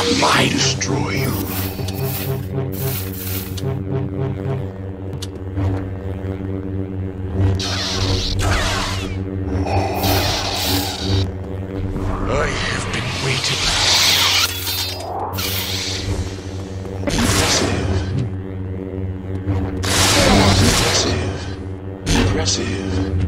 Let my destroy you. I have been waiting. Impressive.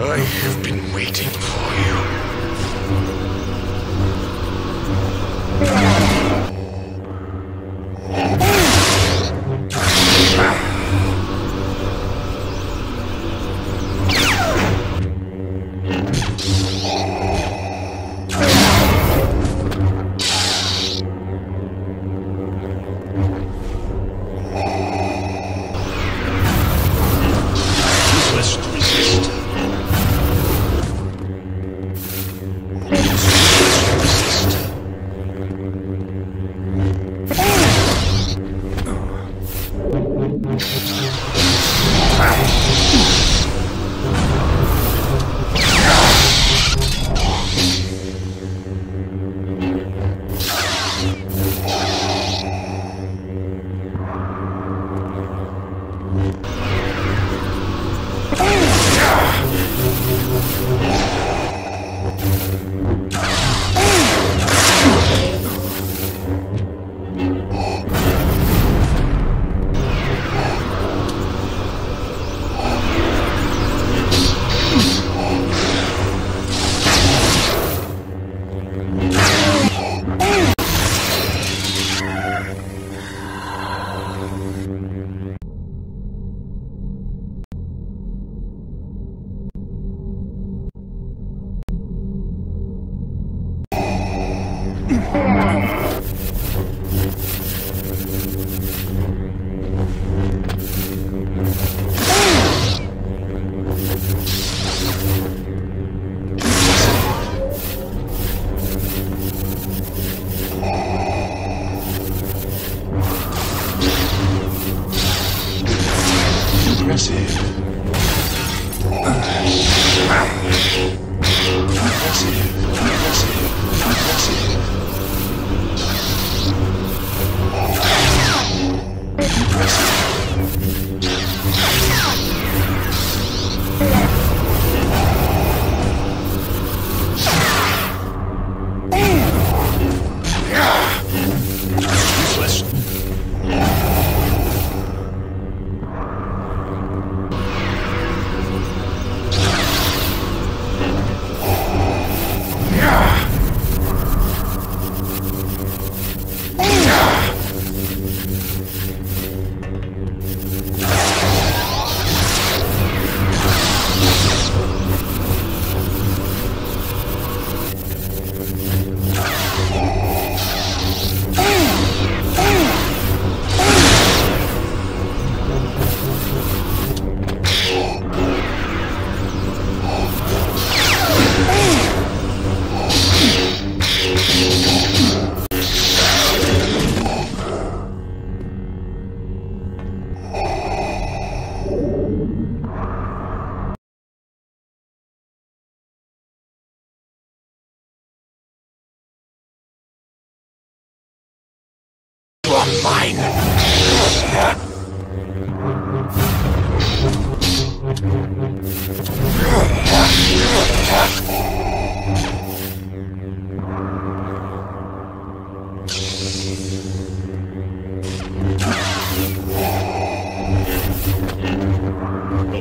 I have been waiting for you. The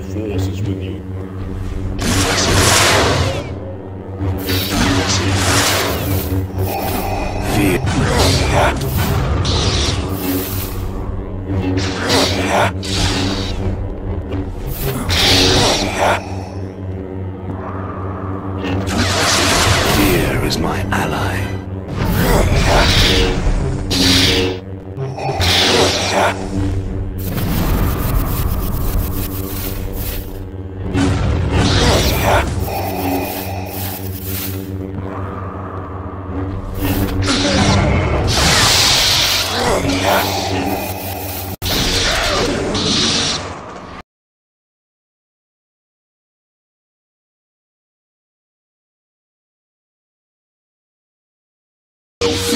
force is with you. Fear is my ally.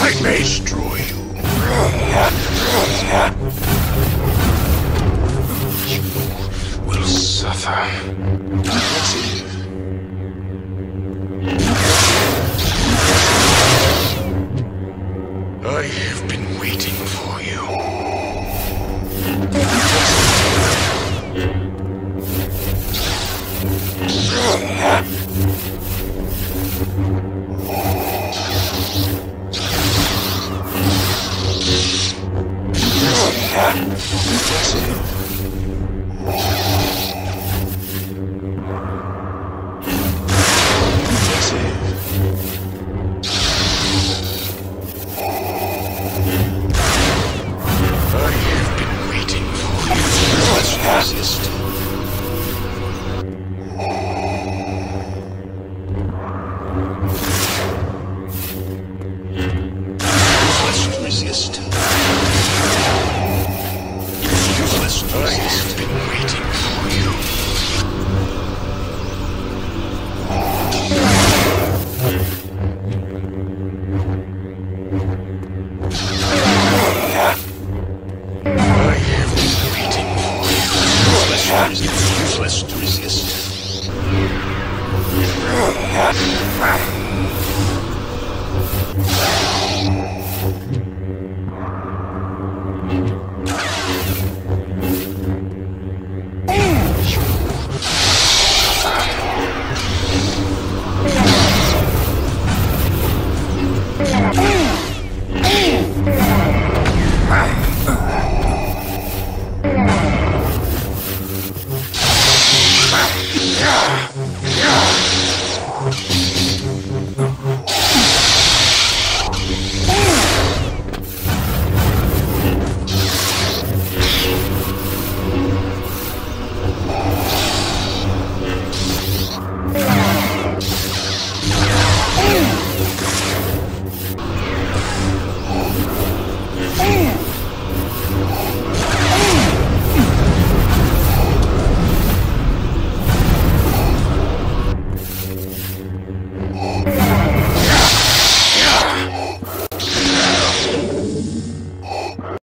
I may destroy you. You will suffer. I have been waiting for you.